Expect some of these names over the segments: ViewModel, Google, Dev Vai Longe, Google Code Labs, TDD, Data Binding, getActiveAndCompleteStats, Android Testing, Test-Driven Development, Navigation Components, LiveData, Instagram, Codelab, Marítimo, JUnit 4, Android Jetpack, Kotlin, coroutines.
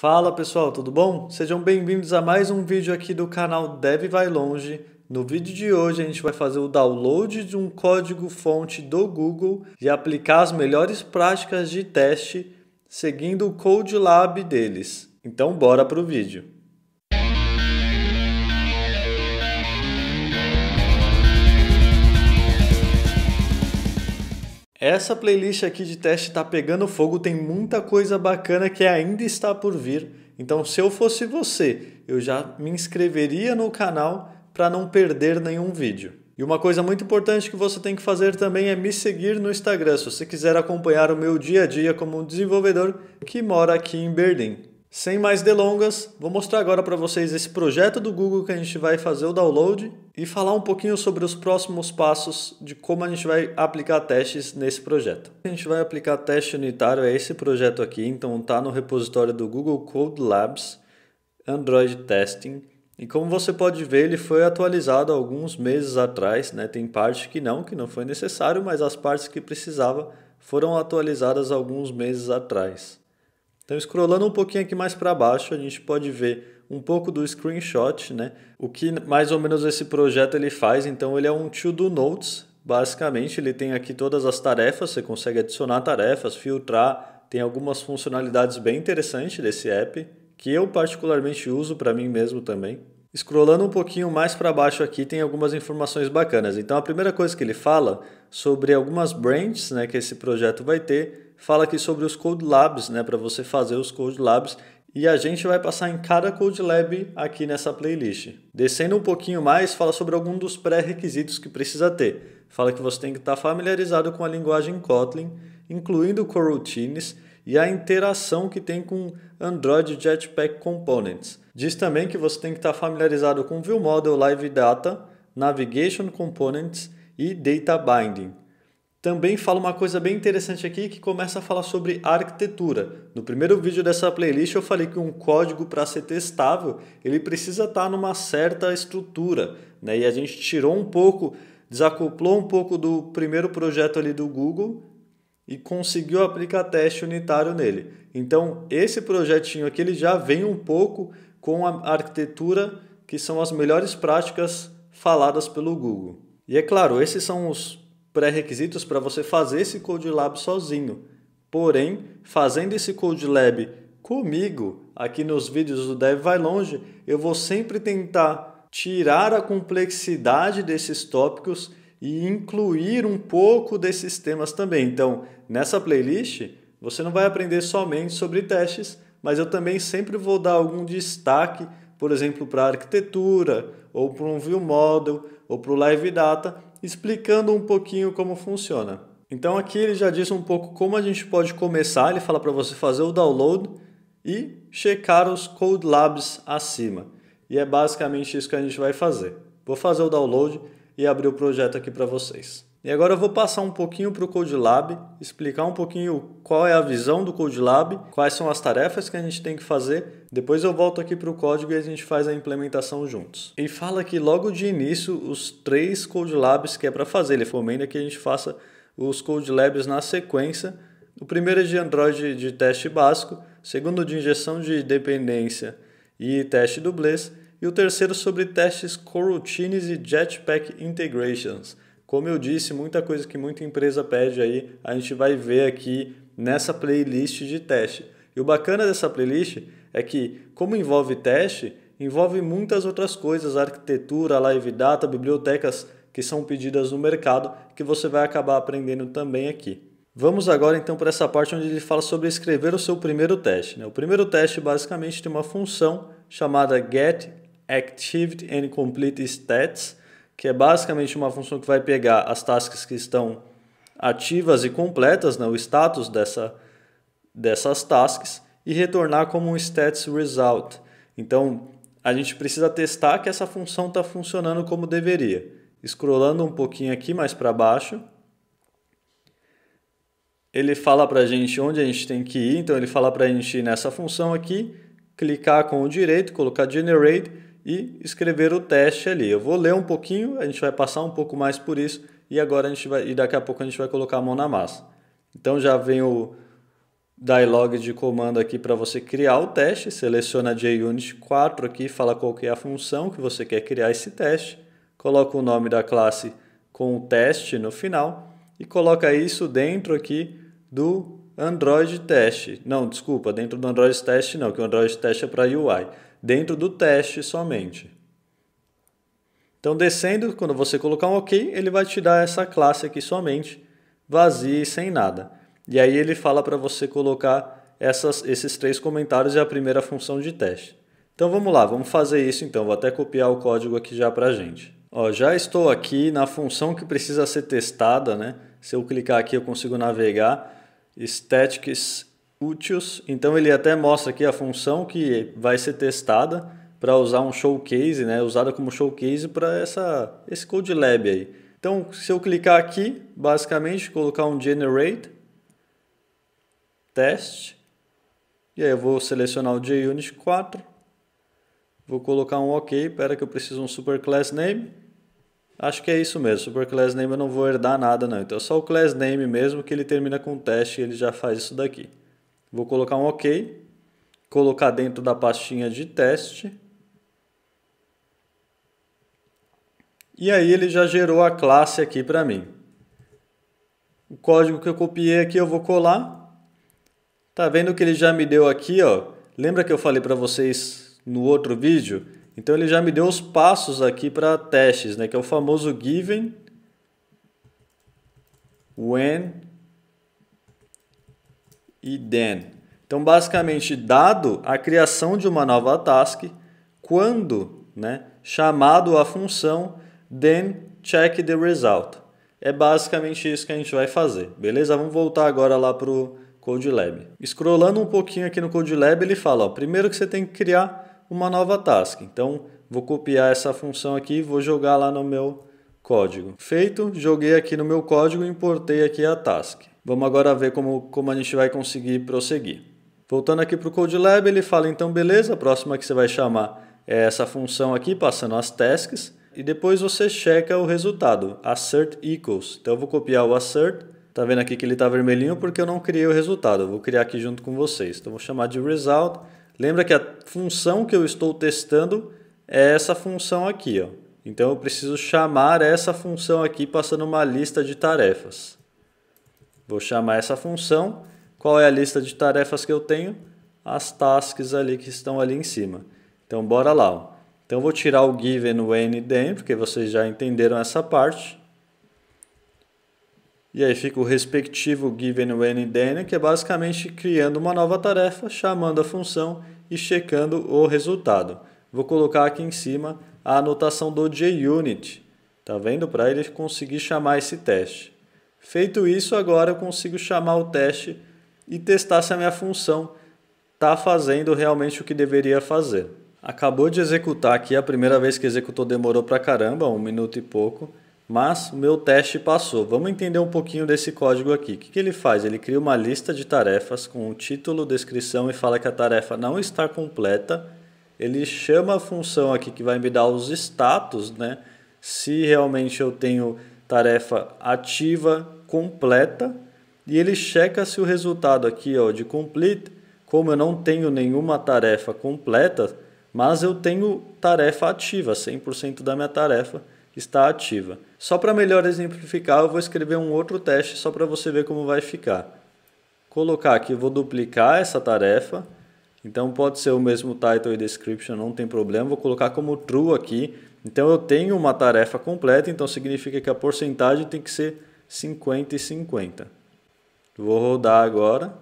Fala pessoal, tudo bom? Sejam bem-vindos a mais um vídeo aqui do canal Dev Vai Longe. No vídeo de hoje a gente vai fazer o download de um código-fonte do Google e aplicar as melhores práticas de teste seguindo o Codelab deles. Então bora para o vídeo. Essa playlist aqui de teste tá pegando fogo, tem muita coisa bacana que ainda está por vir. Então, se eu fosse você, eu já me inscreveria no canal para não perder nenhum vídeo. E uma coisa muito importante que você tem que fazer também é me seguir no Instagram, se você quiser acompanhar o meu dia a dia como um desenvolvedor que mora aqui em Berlim. Sem mais delongas, vou mostrar agora para vocês esse projeto do Google que a gente vai fazer o download e falar um pouquinho sobre os próximos passos de como a gente vai aplicar testes nesse projeto. A gente vai aplicar teste unitário, é esse projeto aqui, então está no repositório do Google Code Labs, Android Testing, e como você pode ver, ele foi atualizado alguns meses atrás, né? Tem parte que não foi necessário, mas as partes que precisava foram atualizadas alguns meses atrás. Então, escrolando um pouquinho aqui mais para baixo, a gente pode ver um pouco do screenshot, né? O que mais ou menos esse projeto ele faz. Então, ele é um to-do notes, basicamente. Ele tem aqui todas as tarefas, você consegue adicionar tarefas, filtrar. Tem algumas funcionalidades bem interessantes desse app, que eu particularmente uso para mim mesmo também. Escrolando um pouquinho mais para baixo aqui, tem algumas informações bacanas. Então, a primeira coisa que ele fala sobre algumas branches, né, que esse projeto vai ter. Fala aqui sobre os Code Labs, né, para você fazer os Code Labs, e a gente vai passar em cada Code Lab aqui nessa playlist. Descendo um pouquinho mais, fala sobre algum dos pré-requisitos que precisa ter. Fala que você tem que estar familiarizado com a linguagem Kotlin, incluindo coroutines e a interação que tem com Android Jetpack Components. Diz também que você tem que estar familiarizado com ViewModel, LiveData, Navigation Components e Data Binding. Também fala uma coisa bem interessante aqui que começa a falar sobre arquitetura. No primeiro vídeo dessa playlist eu falei que um código para ser testável, ele precisa estar numa certa estrutura, né? E a gente tirou um pouco, desacoplou um pouco do primeiro projeto ali do Google e conseguiu aplicar teste unitário nele. Então esse projetinho aqui ele já vem um pouco com a arquitetura que são as melhores práticas faladas pelo Google. E é claro, esses são os pré-requisitos para você fazer esse Code Lab sozinho. Porém, fazendo esse Code Lab comigo, aqui nos vídeos do Dev Vai Longe, eu vou sempre tentar tirar a complexidade desses tópicos e incluir um pouco desses temas também. Então, nessa playlist, você não vai aprender somente sobre testes, mas eu também sempre vou dar algum destaque, por exemplo, para arquitetura, ou para um ViewModel, ou para o LiveData, explicando um pouquinho como funciona. Então aqui ele já diz um pouco como a gente pode começar, ele fala para você fazer o download e checar os Code Labs acima. E é basicamente isso que a gente vai fazer. Vou fazer o download e abrir o projeto aqui para vocês. E agora eu vou passar um pouquinho para o Code Lab, explicar um pouquinho qual é a visão do Code Lab, quais são as tarefas que a gente tem que fazer. Depois eu volto aqui para o código e a gente faz a implementação juntos. E fala aqui logo de início os 3 Code Labs que é para fazer. Ele recomenda que a gente faça os Code Labs na sequência. O primeiro é de Android de teste básico, o segundo de injeção de dependência e teste dublês, e o terceiro sobre testes coroutines e Jetpack Integrations. Como eu disse, muita coisa que muita empresa pede aí, a gente vai ver aqui nessa playlist de teste. E o bacana dessa playlist é que, como envolve teste, envolve muitas outras coisas, arquitetura, live data, bibliotecas que são pedidas no mercado, que você vai acabar aprendendo também aqui. Vamos agora então para essa parte onde ele fala sobre escrever o seu primeiro teste, né? O primeiro teste basicamente tem uma função chamada getActiveAndCompleteStats, que é basicamente uma função que vai pegar as tasks que estão ativas e completas, né, o status dessas tasks, e retornar como um stats result. Então, a gente precisa testar que essa função está funcionando como deveria. Scrollando um pouquinho aqui mais para baixo, ele fala para a gente onde a gente tem que ir. Então, ele fala para a gente ir nessa função aqui, clicar com o direito, colocar generate, e escrever o teste ali. Eu vou ler um pouquinho, a gente vai passar um pouco mais por isso e daqui a pouco a gente vai colocar a mão na massa. Então já vem o dialog de comando aqui para você criar o teste, seleciona JUnit 4 aqui, fala qual que é a função que você quer criar esse teste, coloca o nome da classe com o teste no final e coloca isso dentro aqui do Android Test. Não, desculpa, dentro do Android Test não, que o Android Test é para UI. Dentro do teste somente. Então descendo, quando você colocar um OK, ele vai te dar essa classe aqui somente, vazia e sem nada. E aí ele fala para você colocar esses três comentários e a primeira função de teste. Então vamos lá, vamos fazer isso então. Vou até copiar o código aqui já para a gente. Ó, já estou aqui na função que precisa ser testada, né? Se eu clicar aqui eu consigo navegar. Statics úteis. Então ele até mostra aqui a função que vai ser testada para usar um showcase, né? Usada como showcase para esse Codelab aí. Então se eu clicar aqui, basicamente colocar um generate test, e aí eu vou selecionar o JUnit 4, vou colocar um OK, espera que eu preciso um superclass name, acho que é isso mesmo, superclass name eu não vou herdar nada não, então é só o class name mesmo que ele termina com teste e ele já faz isso daqui. Vou colocar um OK, colocar dentro da pastinha de teste, e aí ele já gerou a classe aqui para mim. O código que eu copiei aqui eu vou colar. Tá vendo que ele já me deu aqui, ó? Lembra que eu falei para vocês no outro vídeo? Então ele já me deu os passos aqui para testes, né? Que é o famoso given, when e then. Então basicamente dado a criação de uma nova task, quando, né, chamado a função, then check the result. É basicamente isso que a gente vai fazer, beleza? Vamos voltar agora lá pro Codelab. Scrollando um pouquinho aqui no Codelab, ele fala, ó, primeiro que você tem que criar uma nova task. Então, vou copiar essa função aqui e vou jogar lá no meu código. Feito, joguei aqui no meu código e importei aqui a task. Vamos agora ver como a gente vai conseguir prosseguir. Voltando aqui para o Codelab, ele fala, então, beleza, a próxima que você vai chamar é essa função aqui, passando as tasks, e depois você checa o resultado, assert equals. Então, eu vou copiar o assert. Tá vendo aqui que ele tá vermelhinho porque eu não criei o resultado. Eu vou criar aqui junto com vocês. Então vou chamar de result. Lembra que a função que eu estou testando é essa função aqui, ó. Então eu preciso chamar essa função aqui passando uma lista de tarefas. Vou chamar essa função. Qual é a lista de tarefas que eu tenho? As tasks ali que estão ali em cima. Então bora lá, ó. Então eu vou tirar o given, when e then, porque vocês já entenderam essa parte. E aí fica o respectivo given, when e then, que é basicamente criando uma nova tarefa, chamando a função e checando o resultado. Vou colocar aqui em cima a anotação do JUnit, tá vendo? Para ele conseguir chamar esse teste. Feito isso, agora eu consigo chamar o teste e testar se a minha função está fazendo realmente o que deveria fazer. Acabou de executar aqui, a primeira vez que executou demorou pra caramba, 1 minuto e pouco. Mas o meu teste passou. Vamos entender um pouquinho desse código aqui. O que ele faz? Ele cria uma lista de tarefas com o título, descrição e fala que a tarefa não está completa. Ele chama a função aqui que vai me dar os status, né? Se realmente eu tenho tarefa ativa, completa. E ele checa se o resultado aqui, ó, de complete, como eu não tenho nenhuma tarefa completa, mas eu tenho tarefa ativa, 100% da minha tarefa está ativa. Só para melhor exemplificar, eu vou escrever um outro teste só para você ver como vai ficar. Colocar aqui, eu vou duplicar essa tarefa. Então pode ser o mesmo title e description, não tem problema. Vou colocar como true aqui. Então eu tenho uma tarefa completa, então significa que a porcentagem tem que ser 50 e 50. Vou rodar agora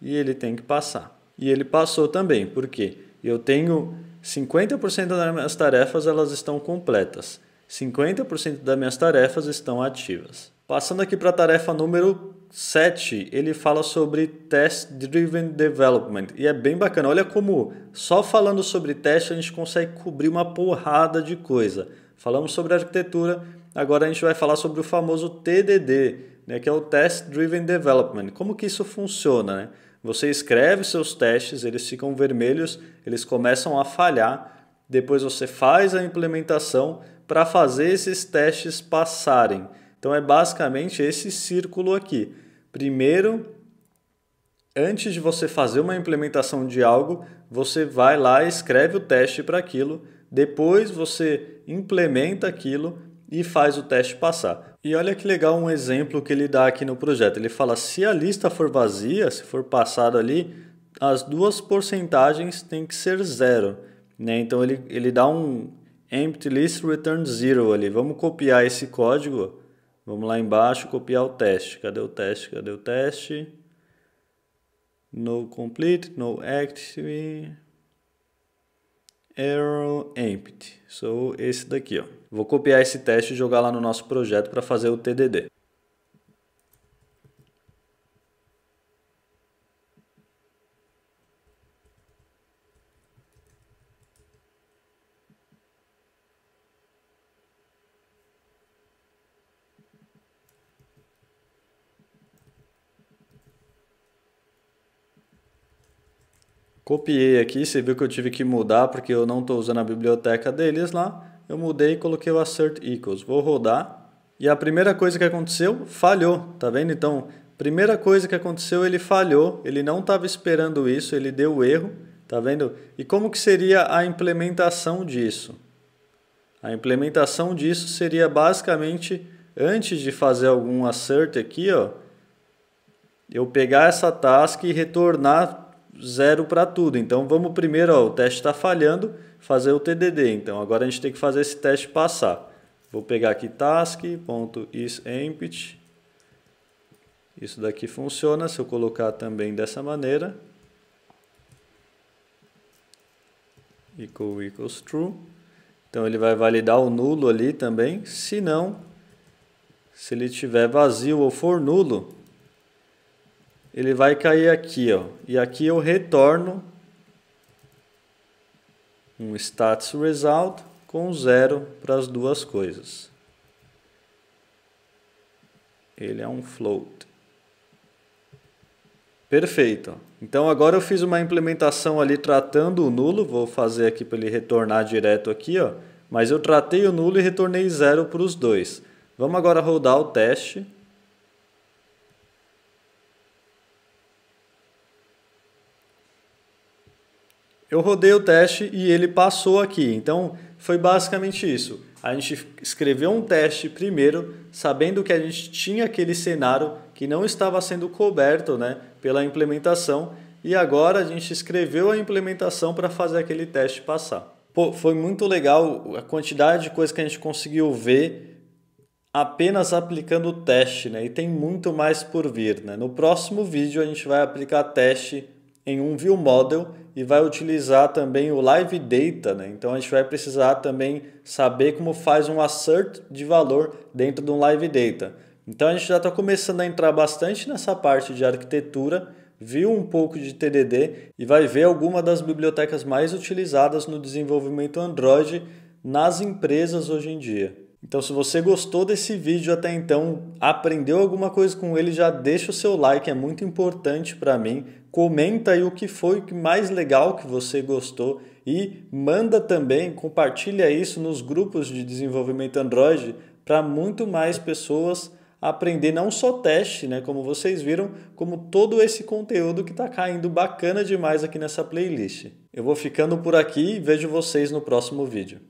e ele tem que passar. E ele passou também, porque eu tenho 50% das minhas tarefas elas estão completas, 50% das minhas tarefas estão ativas. Passando aqui para a tarefa número 7, ele fala sobre Test-Driven Development e é bem bacana. Olha como só falando sobre teste a gente consegue cobrir uma porrada de coisa. Falamos sobre arquitetura, agora a gente vai falar sobre o famoso TDD, né, que é o Test-Driven Development. Como que isso funciona, né? Você escreve seus testes, eles ficam vermelhos, eles começam a falhar. Depois você faz a implementação para fazer esses testes passarem. Então é basicamente esse círculo aqui. Primeiro Antes de você fazer uma implementação de algo, você vai lá e escreve o teste para aquilo, depois você implementa aquilo e faz o teste passar. E olha que legal um exemplo que ele dá aqui no projeto. Ele fala, se a lista for vazia, se for passado ali, as duas porcentagens têm que ser zero, né? Então ele dá um empty list return zero ali. Vamos copiar esse código, vamos lá embaixo, copiar o teste. Cadê o teste? Cadê o teste? No complete, no active, error empty. So, esse daqui, ó. Vou copiar esse teste e jogar lá no nosso projeto para fazer o TDD. Copiei aqui, você viu que eu tive que mudar porque eu não estou usando a biblioteca deles lá. Eu mudei e coloquei o assert equals. Vou rodar. E a primeira coisa que aconteceu, falhou. Tá vendo? Então, primeira coisa que aconteceu, ele falhou. Ele não estava esperando isso, ele deu erro. Tá vendo? E como que seria a implementação disso? A implementação disso seria basicamente, antes de fazer algum assert aqui, ó, eu pegar essa task e retornar zero para tudo. Então vamos primeiro, ó, o teste está falhando, fazer o TDD. Então agora a gente tem que fazer esse teste passar. Vou pegar aqui task.isEmpty. Isso daqui funciona se eu colocar também dessa maneira. Equal equals true. Então ele vai validar o nulo ali também. Se não, se ele tiver vazio ou for nulo, ele vai cair aqui, ó, e aqui eu retorno um status result com zero para as duas coisas. Ele é um float. Perfeito. Então agora eu fiz uma implementação ali tratando o nulo, vou fazer aqui para ele retornar direto aqui, ó, mas eu tratei o nulo e retornei zero para os dois. Vamos agora rodar o teste. Eu rodei o teste e ele passou aqui, então foi basicamente isso. A gente escreveu um teste primeiro, sabendo que a gente tinha aquele cenário que não estava sendo coberto, né, pela implementação, e agora a gente escreveu a implementação para fazer aquele teste passar. Pô, foi muito legal a quantidade de coisas que a gente conseguiu ver apenas aplicando o teste, né, e tem muito mais por vir, né? No próximo vídeo a gente vai aplicar teste em um ViewModel e vai utilizar também o LiveData, né? Então a gente vai precisar também saber como faz um assert de valor dentro de um LiveData. Então a gente já está começando a entrar bastante nessa parte de arquitetura, viu um pouco de TDD e vai ver alguma das bibliotecas mais utilizadas no desenvolvimento Android nas empresas hoje em dia. Então se você gostou desse vídeo até então, aprendeu alguma coisa com ele, já deixa o seu like, é muito importante para mim. Comenta aí o que foi o mais legal que você gostou e manda também, compartilha isso nos grupos de desenvolvimento Android para muito mais pessoas aprender não só teste, né, como vocês viram, como todo esse conteúdo que está caindo bacana demais aqui nessa playlist. Eu vou ficando por aqui e vejo vocês no próximo vídeo.